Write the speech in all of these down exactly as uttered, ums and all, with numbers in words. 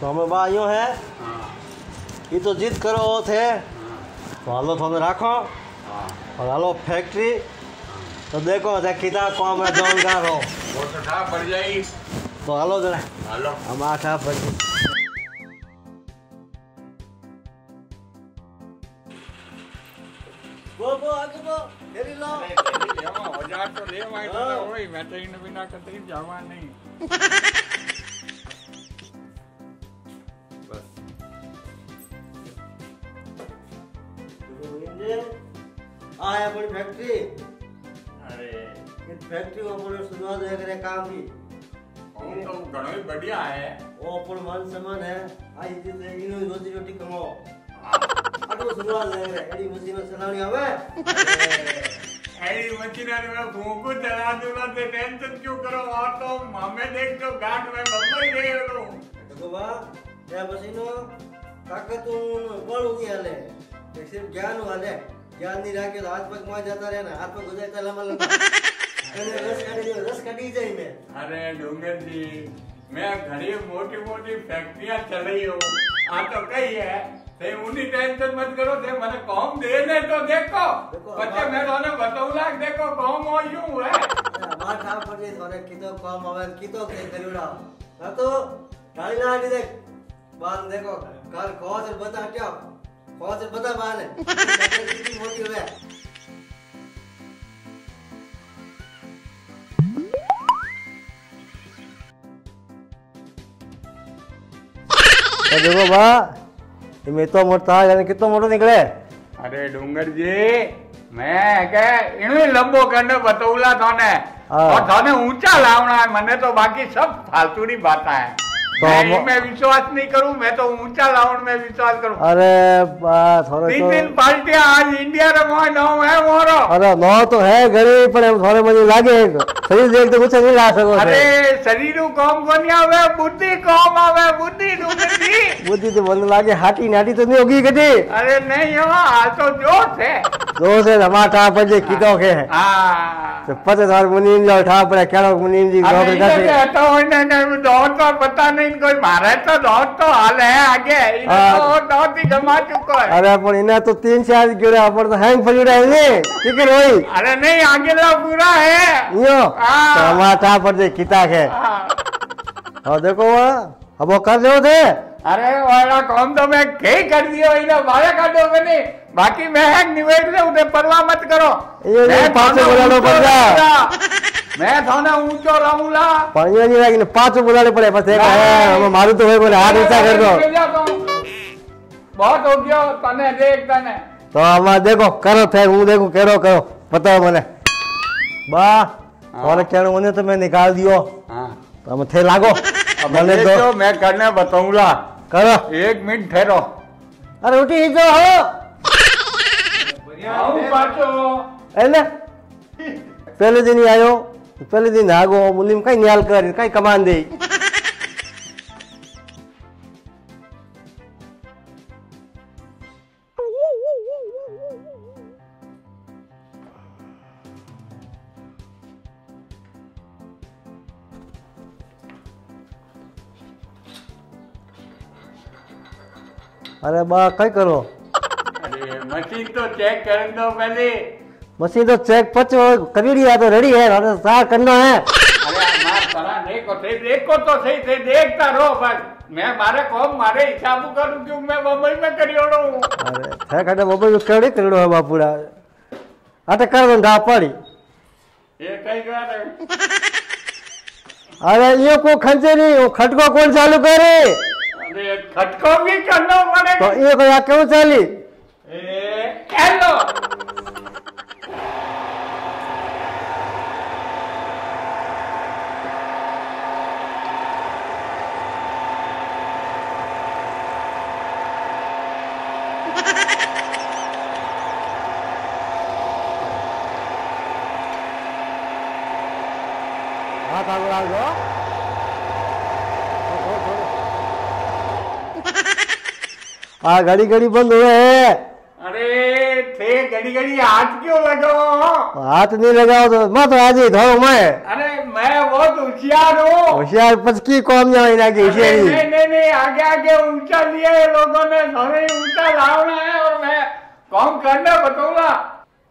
तो हमें भाइयों है ये तो जिद करो थे तो हालो थोड़े रखो और हालो फैक्ट्री तो देखो था कितना काम है जोनगार हो वो तो ठा पड़ जाएगी तो हालो जरा हालो हमारा ठा पड़ वो वो आगे वो तेरी लो हजार तो ले माय तो वही मैं तो इन बिना कतई जावा नहीं आया अपनी फैक्ट्री अरे इस फैक्ट्री को अपने सुना देख रहे काम भी हम तो घणो बढ़िया है वो अपन मान सम्मान है आई जी देगी रोजी रोटी कमाओ अटो सुना देख रहे एडी मशीन चलानी आवे एडी मशीन आने में भूको चला दूला ते टेंशन क्यों करो और तो मामे देख तो गांठ में बम्बई दे लो तो बा ये मशीनो ताकत बल हो गया ले सिर्फ ज्ञान वाले ज्ञान नहीं रखे तो हाथ पग मार जाता रहना हाथ पग गुजर चला मल रस कटी रस कटी जाए मैं अरे डूंगर जी मैं घड़ी मोटी मोटी फैक्ट्रियां चल रही हो आ तो कही है ते उन्हीं टेंशन मत करो ते मने काम दे ने तो देखो बच्चे मैं तोने बताऊं लाग देखो काम हो यूं है बात था पड़े थोड़े कितो काम आवे कितो के करूड़ा ना तो डाली ना आड़ी देख बात देखो कल खोज बता क्या बहुत बता बाल है कितनी मोटी हो है तो देखो बा मैं तो मोटा यानी कितना मोटा निकले अरे डूंगर जी मैं के इनु लंबो करने बतौला थाने और थाने ऊंचा लावना है मने तो बाकी सब फालतूरी बात है तो मैं, मैं विश्वास नहीं करूं मैं तो ऊंचा लाउंड में विश्वास करूं अरे थोड़े तीन दिन पार्टियां आज इंडिया रे मोह नो है मोरो अरे नो तो है गरीब पर थोड़े मजे लागे शरीर देख तो कुछ नहीं ला सको अरे शरीर को काम कोनी आवे बुद्धि काम आवे बुद्धि डूंगर जी बुद्धि तो मन लागे हाटी नाटी तो नहीं होगी कदी अरे नहीं हो हाल तो जोश है जोश है हमारा बजे कीदो के है हां तो पता थार मुनीम लाल ठा पर केड़ो मुनीम जी गो बेटा अरे तो होने ने दौड़ तो पता नहीं कोई मारे तो दौड़ तो हाल है आगे इने तो दौड़ भी जमा चुको है अरे पर इने तो तीन चार गिरे अपन तो हैंग फजुड़ा है ने ठीक है रोई अरे नहीं आगे ला पूरा है यो टमाटा पर दे किता के और देखो अब वो कर दो थे अरे वाला काम तो मैं के कर दियो इने वाला काटो मैंने बाकी मैं हैंग निवेद से उन्हें परवाह मत करो ये पांच बोलानो पड़ जा मैं थाने ऊंचो रहूंगा पानिया नहीं लागिन पांच बोलाने पड़े बस एक है हम मारू तो है बोले हाथ ऊंचा कर दो बहुत हो गयो तने देख तने तो हम देखो करो थे हूं देखो केड़ो करो पता है मने बा और केड़ो मने तो मैं निकाल दियो हां तो हम थे लागो भले तो मैं करने बताऊंगा करो एक मिनट ठहरो अरे उठी जो हो पहले पहले दिन आयो पहले दिन आगो मुलीम कई न्याल कर कई कमान दे अरे बा कई करो मशीन तो चेक कर दो पहले मशीन तो चेक पच करी लिया तो रेडी है और सारा करना है अरे मार परा देखो थे देखो तो सही थे देखता रहो बस मैं मारे कौन मारे हिसाब करूं क्यों मैं बम्बई में करियोड़ो अरे थे काटे बम्बई में करियोड़ो करियोड़ो है बापूड़ा आते कर दो ढा पड़ी ये कई गया अरे ये को खंचेरी वो खटको कौन चालू करे अरे खटको भी करना पड़े तो ये को क्यों चली ए हेलो हाथ आगे लाओ आ घड़ी घड़ी बंद हुए है घड़ी घड़ी हाथ क्यों लगाओ हाथ नहीं लगाओ तो मैं तो आज ही धो मैं अरे मैं बहुत होशियार हूँ। होशियार पचकी कौन जाए ना कि होशियारी। नहीं नहीं नहीं आगे आगे ऊंचा लिया है लोगों ने, सारे ऊंचा लाना है और मैं काम करना बताऊंगा।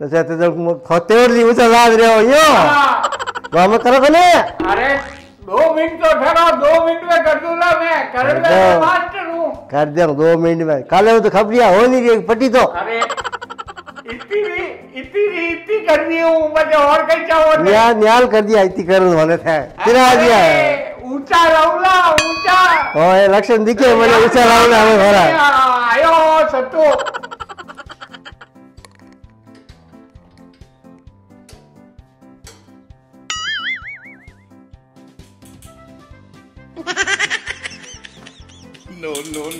तो चाहते तो खोते और ली ऊंचा लाद रहे हो यो। वाह मैं करो कने। अरे दो मिनट तो ठहरा, दो मिनट में कर दूंगा मैं, कर दे मास्टर हूँ। कर दे दो मिनट में, काले तो खबरिया हो नहीं गई पटी तो। अरे इतनी इतनी इतनी करनी हूँ मुझे और कहीं चाहो न्याल न्याल कर दिया इतनी करने वाले थे तेरा आ गया है ऊंचा राउला ऊंचा ओए लक्षण दिखे मुझे ऊंचा राउला हमें भरा आयो सत्तू नो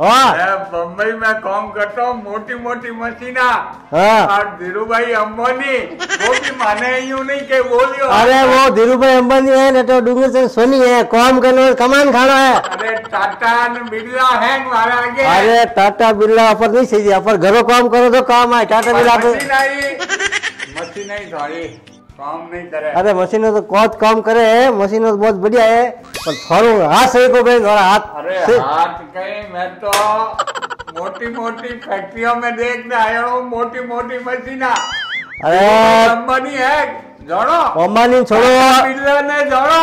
मैं बम्बई में काम करता हूँ, मोटी मोटी मशीना और धीरू भाई अंबानी वो भी माने यूँ नहीं के बोलियो। अरे वो धीरू भाई अंबानी है न तो डूंगर सिंह सोनी है, काम करना है कमान खाना है। अरे टाटा बिरला है हमारे आगे। अरे टाटा बिरला अपर नहीं सही अपर घरों काम करो तो काम आए टाटा बिरला मशीन आई सॉरी काम नहीं करे। अरे मशीनों तो बहुत काम करे है, मशीनों तो बहुत बढ़िया है पर थोड़ा हाथ सही को भाई थोड़ा हाथ। अरे हाथ कहीं मैं तो मोटी मोटी फैक्ट्रियों में देखने आया हूँ मोटी मोटी मशीना। अरे अंबानी है जोड़ो अंबानी छोड़ो बिल्ला ने जोड़ो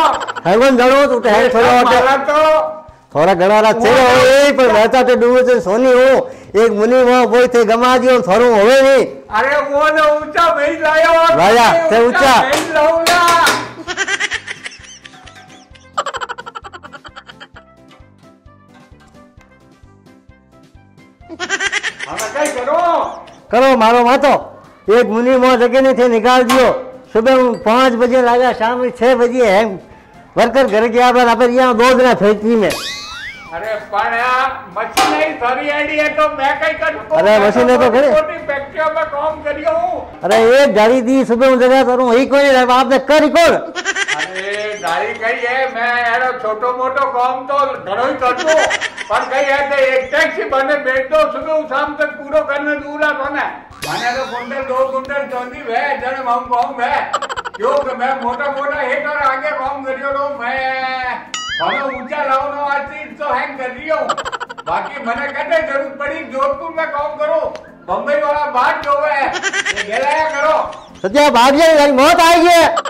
हैवन जोड़ो तू तो है छोड़ो तो थोड़ा घड़ा रात से हो यही पर रहता तो डूबे से सोनी हो एक मुनि वो वो थे गमा दियो थोड़ो होवे नहीं। अरे वो ना ऊंचा भेज लाया और राजा से ऊंचा भेज लाऊंगा। हमें क्या करो करो मारो मातो एक मुनि वो जगह नहीं थे निकाल दियो। सुबह पाँच बजे लाया शाम छह बजे है वर्कर घर के आपर आपर यहाँ दो दिन फैक्ट्री में। अरे मशीन ही सारी आईडी है तो मैं कहीं करूँ। अरे मशीन है तो करे फैक्ट्रियों में काम करियो। अरे एक गाड़ी दी सुबह जगह करूँ ही कोई आपने कर रिकॉर्ड। अरे गाड़ी कही है मैं यार छोटो मोटो काम तो घरों ही कर दो पर कही है तो एक टैक्सी बने बैठ दो सुबह शाम तक पूरा करने दूरा बना मैंने तो कुंडल दो कुंडल चौंधी है जन माऊ गाँव है क्योंकि मैं मोटा मोटा एक और आगे काम करियो लो मैं हमें ऊंचा लाओ आती तो हैंग कर रही हूँ बाकी मना करने जरूरत पड़ी जोधपुर में काम करो बम्बई वाला बात जो है ये गलाया करो सत्या भाग्य मौत आई है।